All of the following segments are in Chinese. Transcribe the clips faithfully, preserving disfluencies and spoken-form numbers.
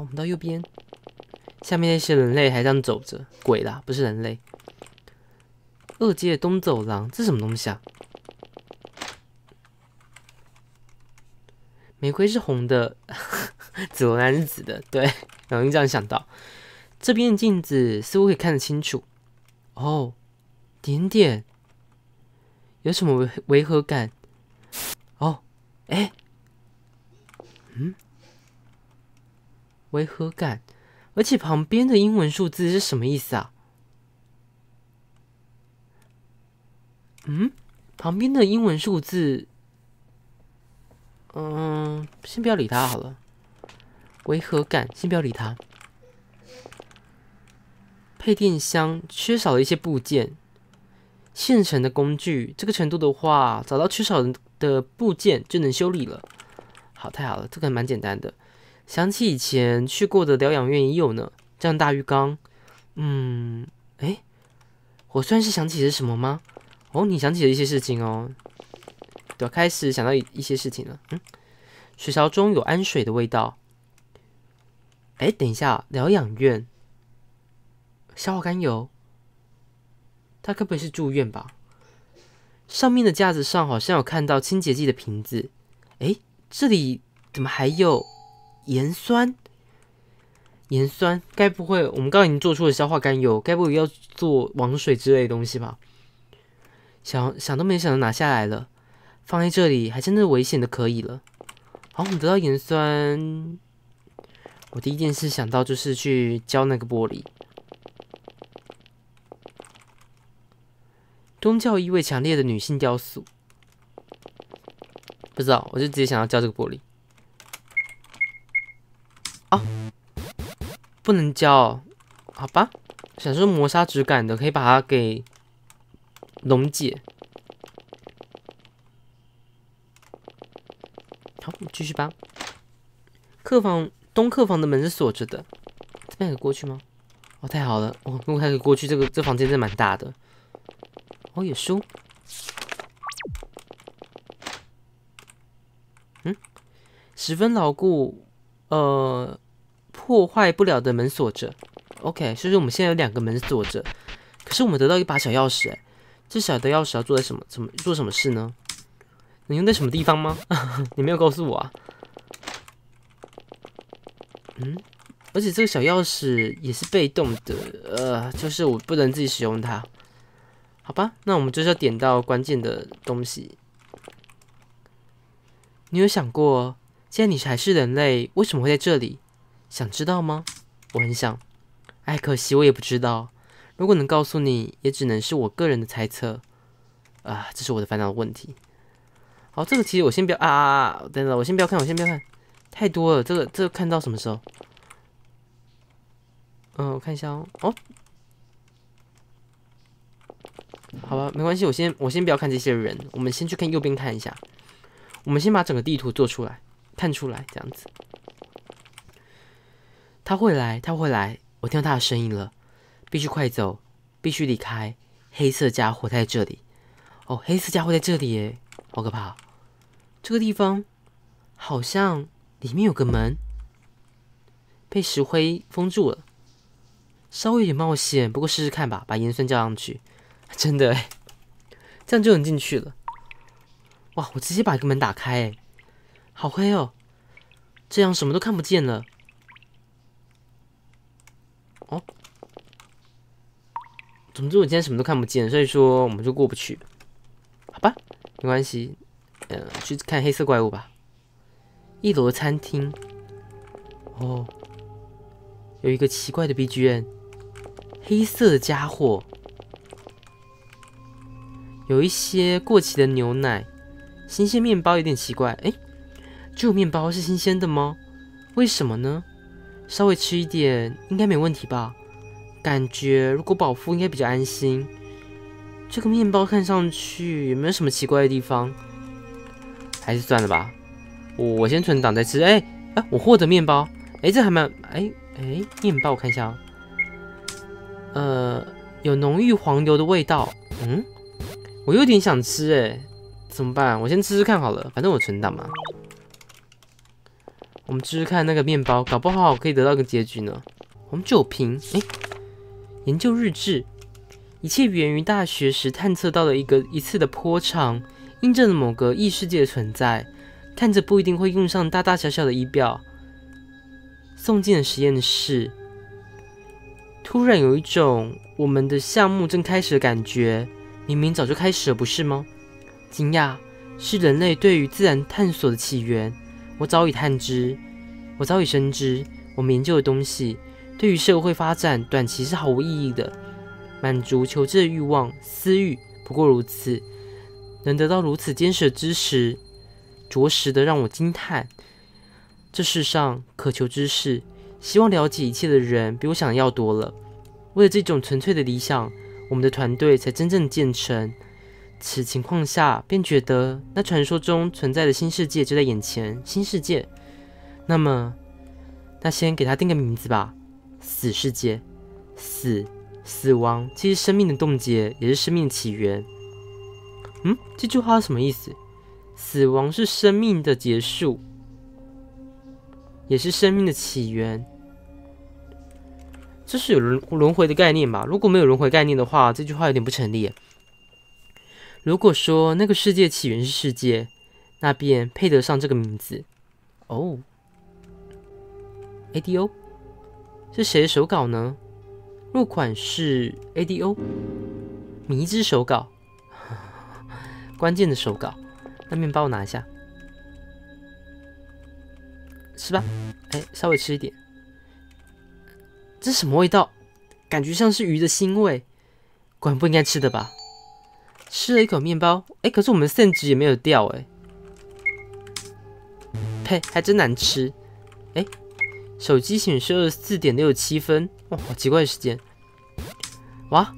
好，我们到右边。下面那些人类还这样走着，鬼啦，不是人类。二街东走廊，这什么东西啊？玫瑰是红的，紫罗兰是紫的，对，容易这样想到。这边的镜子似乎可以看得清楚。哦，点点，有什么违违和感？哦，哎，嗯。 违和感，而且旁边的英文数字是什么意思啊？嗯，旁边的英文数字，嗯，先不要理他好了。违和感，先不要理他。配电箱缺少了一些部件，现成的工具，这个程度的话，找到缺少的部件就能修理了。好，太好了，这个还蛮简单的。 想起以前去过的疗养院也有呢，这样大浴缸，嗯，哎，我算是想起是什么吗？哦，你想起了一些事情哦，对，开始想到一一些事情了。嗯，水槽中有氨水的味道。哎，等一下，疗养院，消化甘油，他该不会是住院吧？上面的架子上好像有看到清洁剂的瓶子。哎，这里怎么还有？ 盐酸，盐酸，该不会我们刚刚已经做出了消化甘油，该不会要做王水之类的东西吧？想想都没想到拿下来了，放在这里还真的危险的可以了。好，我们得到盐酸，我第一件事想到就是去浇那个玻璃。宗教意味强烈的女性雕塑，不知道，我就直接想要浇这个玻璃。 啊，不能浇、哦，好吧？想说磨砂质感的，可以把它给溶解。好，我们继续吧。客房东客房的门是锁着的，这边可以过去吗？哦，太好了！哦，如果可以过去，这个这房间真的蛮大的。哦，有书。嗯，十分牢固。 呃，破坏不了的门锁着 ，OK， 所以说我们现在有两个门锁着，可是我们得到一把小钥匙、欸，哎，这小的钥匙要做在什么怎么做什么事呢？能用在什么地方吗？你没有告诉我啊。嗯，而且这个小钥匙也是被动的，呃，就是我不能自己使用它，好吧？那我们就是要点到关键的东西。你有想过？ 既然你还是人类，为什么会在这里？想知道吗？我很想。哎，可惜我也不知道。如果能告诉你，也只能是我个人的猜测。啊，这是我的烦恼问题。好，这个其实我先不要啊啊啊！等等，我先不要看，我先不要看，太多了。这个这个看到什么时候？嗯，我看一下哦。哦，好吧，没关系，我先我先不要看这些人，我们先去看右边看一下。我们先把整个地图做出来。 看出来这样子，他会来，他会来，我听到他的声音了，必须快走，必须离开，黑色家伙在这里，哦，黑色家伙在这里耶，好可怕、哦！这个地方好像里面有个门被石灰封住了，稍微有点冒险，不过试试看吧，把盐酸浇上去，真的耶，这样就能进去了。哇，我直接把一个门打开耶。 好黑哦，这样什么都看不见了。哦，总之我今天什么都看不见，所以说我们就过不去，好吧？没关系，嗯、呃，去看黑色怪物吧。一楼的餐厅，哦，有一个奇怪的 B G M， 黑色的家伙，有一些过期的牛奶，新鲜面包有点奇怪，哎。 只有面包是新鲜的吗？为什么呢？稍微吃一点应该没问题吧？感觉如果饱腹应该比较安心。这个面包看上去也没有什么奇怪的地方，还是算了吧。我我先存档再吃。哎、欸、啊，我获得面包。哎、欸，这还蛮……哎哎，面包我看一下、哦。呃，有浓郁黄油的味道。嗯，我有点想吃哎、欸，怎么办？我先吃吃看好了，反正我存档嘛。我们试试看那个面包，搞不好可以得到个结局呢。我们酒瓶，哎，研究日志，一切源于大学时探测到的一个一次的波长，印证了某个异世界的存在。探测不一定会用上大大小小的仪表。送进了实验室，突然有一种我们的项目正开始的感觉，明明早就开始了，不是吗？惊讶。 是人类对于自然探索的起源。我早已探知，我早已深知，我们研究的东西对于社会发展短期是毫无意义的，满足求知的欲望、私欲不过如此。能得到如此坚实的知识，着实的让我惊叹。这世上渴求知识、希望了解一切的人比我想要多了。为了这种纯粹的理想，我们的团队才真正建成。 此情况下，便觉得那传说中存在的新世界就在眼前。新世界，那么，那先给它定个名字吧。死世界，死，死亡，既是生命的冻结，也是生命的起源。嗯，这句话是什么意思？死亡是生命的结束，也是生命的起源。这是有轮轮回的概念吧？如果没有轮回概念的话，这句话有点不成立。 如果说那个世界起源是世界，那便配得上这个名字哦。A D O 是谁的手稿呢？落款是 A D O， 迷之手稿，关键的手稿。那面包我拿一下，吃吧。哎，稍微吃一点。这什么味道？感觉像是鱼的腥味，果然不应该吃的吧。 吃了一口面包，哎，可是我们的圣旨也没有掉，哎，呸，还真难吃，哎，手机显示二十四点六七分，哇，好奇怪的时间，哇，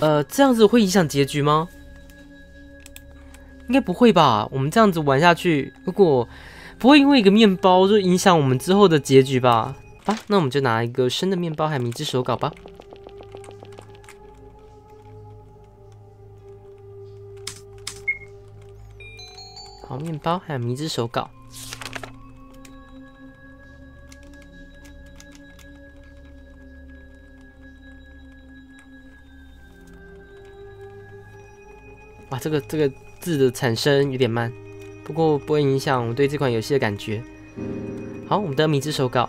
呃，这样子会影响结局吗？应该不会吧？我们这样子玩下去，如果不会因为一个面包就影响我们之后的结局吧？啊，那我们就拿一个生的面包，还有迷之手稿吧。 好，面包还有迷之手稿。哇，这个这个字的产生有点慢，不过不会影响我对这款游戏的感觉。好，我们的迷之手稿。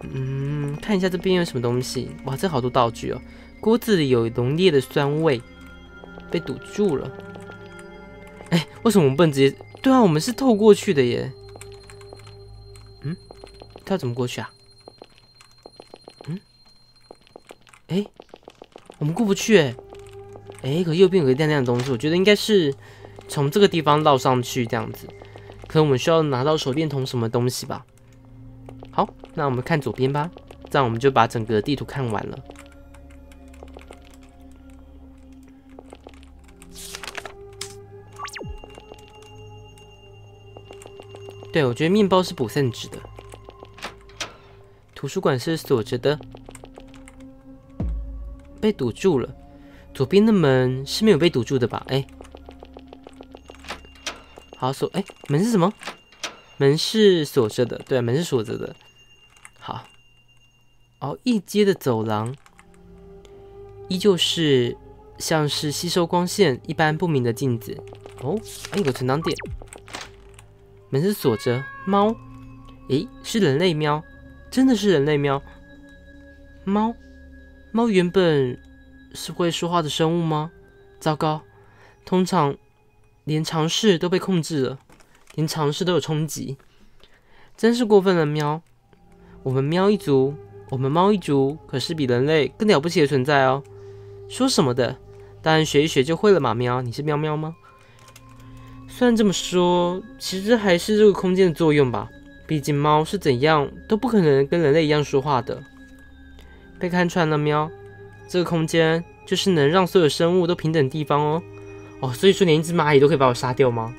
嗯，看一下这边有什么东西。哇，这好多道具哦。锅子里有浓烈的酸味，被堵住了。 哎，为什么我们不能直接？对啊，我们是透过去的耶。嗯，他怎么过去啊？嗯，哎，我们过不去哎。哎，可右边有个亮亮的东西，我觉得应该是从这个地方绕上去这样子。可能我们需要拿到手电筒什么东西吧。好，那我们看左边吧，这样我们就把整个地图看完了。 对，我觉得面包是补圣旨的。图书馆是锁着的，被堵住了。左边的门是没有被堵住的吧？哎，好锁，哎，门是什么？门是锁着的，对，门是锁着的。好，哦，一阶的走廊依旧是像是吸收光线一般不明的镜子。哦，哎，有个存档点。 门是锁着，猫，诶，是人类喵，真的是人类喵。猫，猫原本是会说话的生物吗？糟糕，通常连尝试都被控制了，连尝试都有冲击，真是过分了喵。我们喵一族，我们猫一族可是比人类更了不起的存在哦。说什么的，当然学一学就会了嘛喵，你是喵喵吗？ 虽然这么说，其实还是这个空间的作用吧。毕竟猫是怎样都不可能跟人类一样说话的。被看穿了喵，这个空间就是能让所有生物都平等的地方哦。哦，所以说连一只蚂蚁都可以把我杀掉吗？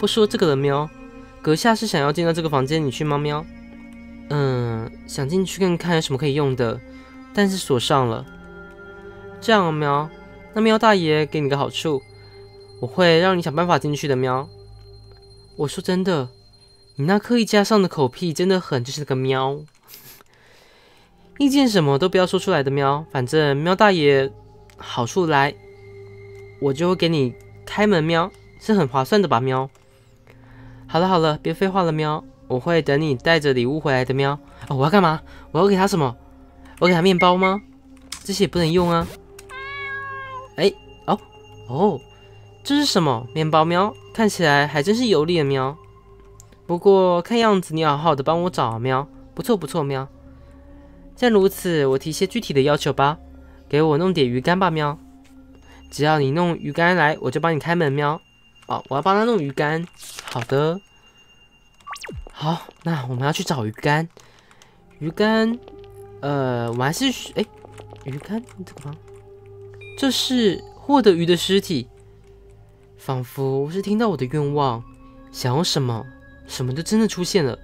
不说这个了喵，阁下是想要进到这个房间里去吗喵？嗯，想进去看看有什么可以用的，但是锁上了。这样啊喵，那喵大爷给你个好处。 我会让你想办法进去的，喵。我说真的，你那刻意加上的口癖真的很就是那个喵。意见什么都不要说出来的喵，反正喵大爷好处来，我就会给你开门喵，是很划算的吧喵。好了好了，别废话了喵，我会等你带着礼物回来的喵。哦，我要干嘛？我要给他什么？我要给他面包吗？这些也不能用啊。哎，哦哦，这是什么？面包喵，看起来还真是有理的喵。不过看样子你好好的帮我找啊喵，不错不错喵。既然如此，我提些具体的要求吧，给我弄点鱼竿吧喵。只要你弄鱼竿来，我就帮你开门喵。哦，我要帮他弄鱼竿。好的，好，那我们要去找鱼竿。鱼竿，呃，我还是哎，鱼竿这个吗？这是获得鱼的尸体。仿佛是听到我的愿望，想要什么，什么就真的出现了。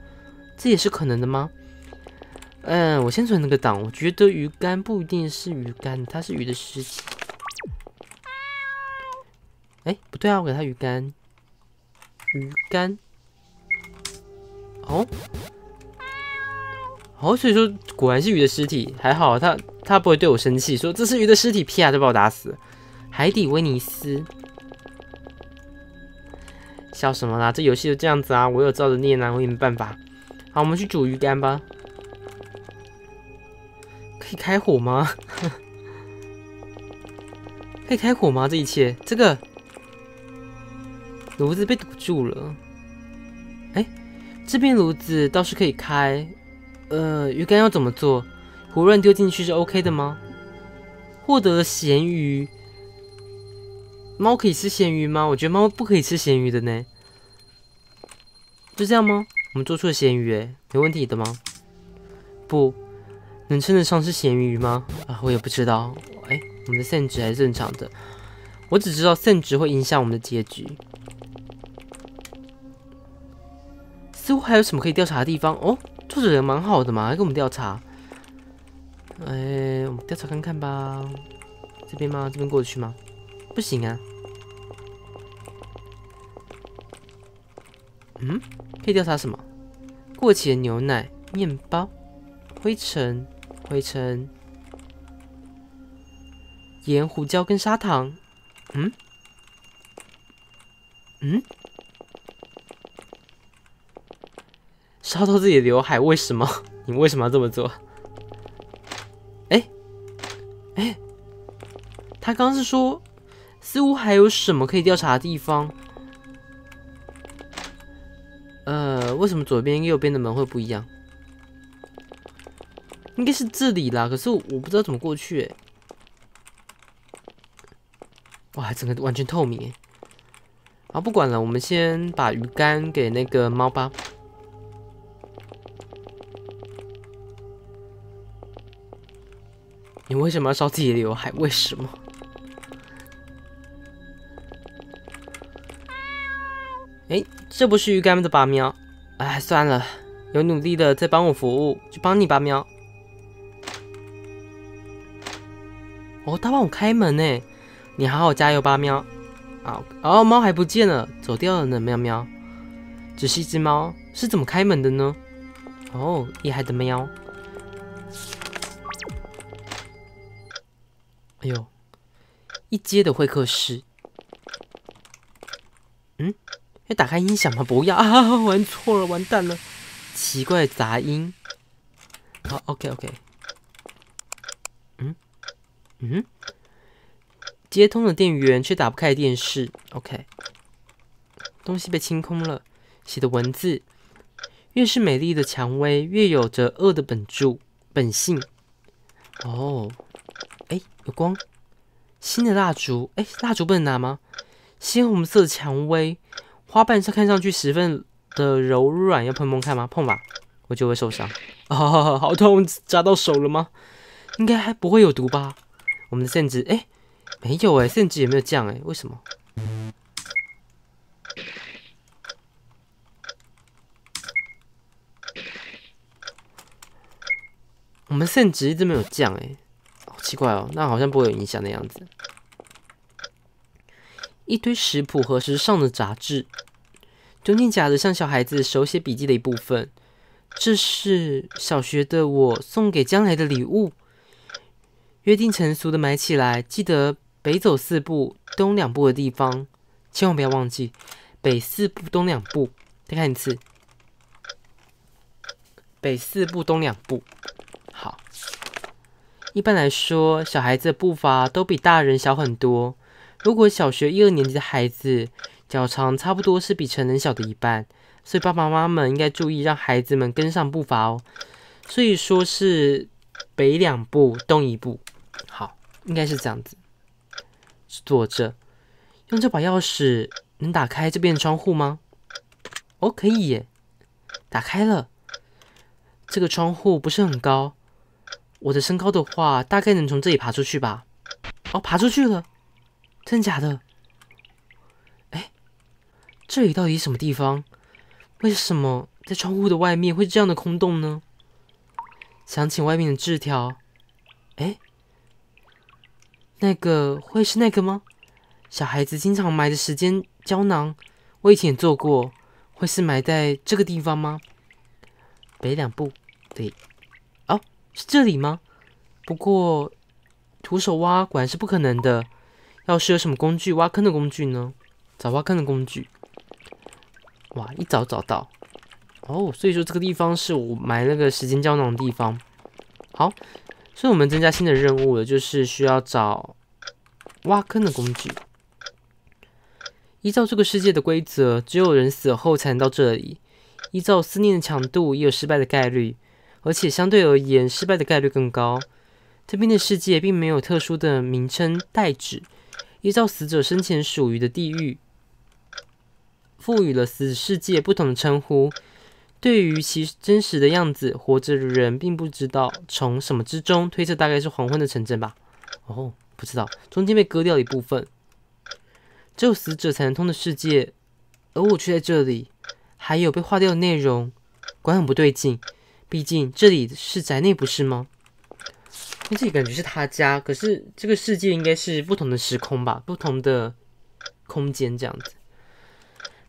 这也是可能的吗？嗯，我先存那个档。我觉得鱼竿不一定是鱼竿，它是鱼的尸体。哎，不对啊！我给他鱼竿，鱼竿。哦，哦，所以说果然是鱼的尸体，还好他他不会对我生气，说这是鱼的尸体，啪就把我打死。海底威尼斯，笑什么啦？这游戏就这样子啊，我有照着念啊，我也没办法。好，我们去煮鱼竿吧。可以开火吗？可以开火吗？这一切，这个。炉子被堵住了，哎，这边炉子倒是可以开。呃，鱼竿要怎么做？胡乱丢进去是 OK 的吗？获得了咸鱼，猫可以吃咸鱼吗？我觉得猫不可以吃咸鱼的呢。就这样吗？我们做出了咸鱼，哎，没问题的吗？不能称得上是咸鱼吗？啊，我也不知道。哎，我们的散值还是正常的，我只知道散值会影响我们的结局。似乎还有什么可以调查的地方哦？作者人蛮好的嘛，还给我们调查。哎、欸，我们调查看看吧。这边吗？这边过得去吗？不行啊。嗯，可以调查什么？过期的牛奶、面包、灰尘、灰尘、盐、胡椒跟砂糖。嗯，嗯。烧到自己的刘海，为什么？你为什么要这么做？哎，哎，他刚刚是说，似乎还有什么可以调查的地方。呃，为什么左边跟右边的门会不一样？应该是这里啦，可是 我, 我不知道怎么过去、欸。哇，整个完全透明、欸。啊，不管了，我们先把鱼竿给那个猫吧。你为什么要烧自己的刘海？为什么？哎，这不是鱼竿的吧喵？哎，算了，有努力的在帮我服务，就帮你吧喵。哦，他帮我开门呢，你好好加油吧喵。啊，哦，猫还不见了，走掉了呢喵喵。只是一只猫，是怎么开门的呢？哦，厉害的喵。哎呦，一阶的会客室。嗯，要打开音响吗？不要啊！玩错了，完蛋了！奇怪的杂音。好 ，OK OK。嗯嗯，接通了电源却打不开电视。OK， 东西被清空了。写的文字，越是美丽的蔷薇，越有着恶的本质本性。哦。哎，有光！新的蜡烛，哎，蜡烛不能拿吗？鲜红色的蔷薇花瓣上看上去十分的柔软，要碰碰看吗？碰吧，我就会受伤。啊、哦，好痛！扎到手了吗？应该还不会有毒吧？我们的圣旨，哎，没有哎，圣旨也没有降哎，为什么？我们圣旨一直没有降哎。奇怪哦，那好像不会有影响的样子。一堆食谱和时尚的杂志，丢进假的像小孩子手写笔记的一部分。这是小学的我送给将来的礼物。约定成俗的买起来，记得北走四步，东两步的地方，千万不要忘记。北四步，东两步。再看一次。北四步，东两步。好。一般来说，小孩子的步伐都比大人小很多。如果小学一二年级的孩子脚长差不多是比成人小的一半，所以爸爸妈妈们应该注意让孩子们跟上步伐哦。所以说是北两步，东一步。好，应该是这样子。坐着，用这把钥匙能打开这边的窗户吗？哦，可以耶，打开了。这个窗户不是很高，我的身高的话，大概能从这里爬出去吧。哦，爬出去了。真假的？哎，这里到底是什么地方？为什么在窗户的外面会这样的空洞呢？想起外面的字条，哎，那个会是那个吗？小孩子经常埋的时间胶囊，我以前也做过，会是埋在这个地方吗？北两步，对，哦，是这里吗？不过徒手挖果然是不可能的。要是有什么工具，挖坑的工具呢？找挖坑的工具。哇，一早找到。哦，所以说这个地方是我埋那个时间胶囊的地方。好，所以我们增加新的任务了，就是需要找挖坑的工具。依照这个世界的规则，只有人死后才能到这里。依照思念的强度，也有失败的概率，而且相对而言，失败的概率更高。这边的世界并没有特殊的名称代指。依照死者生前属于的地域，赋予了死世界不同的称呼。对于其真实的样子，活着的人并不知道。从什么之中推测，大概是黄昏的城镇吧。哦，不知道，中间被割掉一部分。只有死者才能通的世界，而我却在这里。还有被划掉的内容，果然很不对劲。毕竟这里是宅内，不是吗？因为这里感觉是他家，可是这个世界应该是不同的时空吧，不同的空间这样子。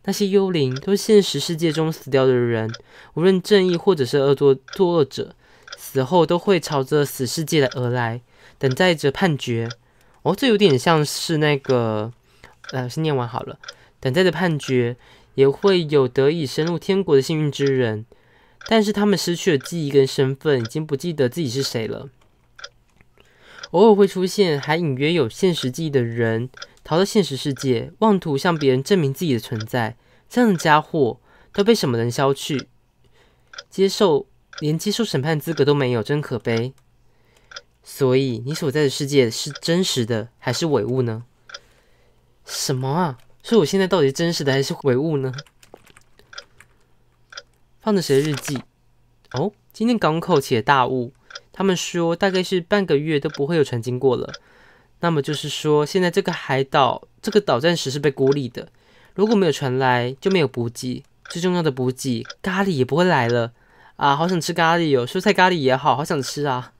那些幽灵都是现实世界中死掉的人，无论正义或者是恶作作恶者，死后都会朝着死世界而来，等待着判决。哦，这有点像是那个，呃，先念完好了。等待着判决，也会有得以深入天国的幸运之人，但是他们失去了记忆跟身份，已经不记得自己是谁了。偶尔会出现还隐约有现实记忆的人，逃到现实世界，妄图向别人证明自己的存在。这样的家伙都被什么人削去？接受连接受审判资格都没有，真可悲。所以你所在的世界是真实的还是伪物呢？什么啊？所以我现在到底是真实的还是伪物呢？放着谁的日记？哦，今天港口起了大雾。他们说，大概是半个月都不会有船经过了。那么就是说，现在这个海岛、这个岛暂时是被孤立的。如果没有船来，就没有补给。最重要的补给，咖喱也不会来了啊！好想吃咖喱哦，蔬菜咖喱也好，好想吃啊！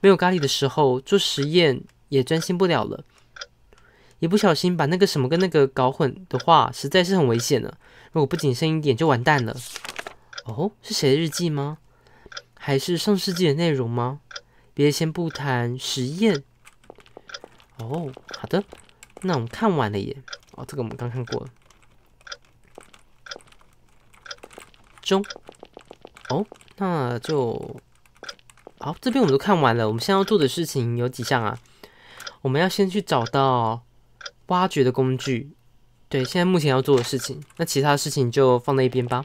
没有咖喱的时候，做实验也专心不了了。一不小心把那个什么跟那个搞混的话，实在是很危险了。如果不谨慎一点，就完蛋了。哦，是谁的日记吗？还是上世纪的内容吗？别先不谈实验。哦，好的，那我们看完了耶。哦，这个我们刚看过了。中，哦，那就好。这边我们都看完了。我们现在要做的事情有几项啊？我们要先去找到挖掘的工具。对，现在目前要做的事情。那其他事情就放在一边吧。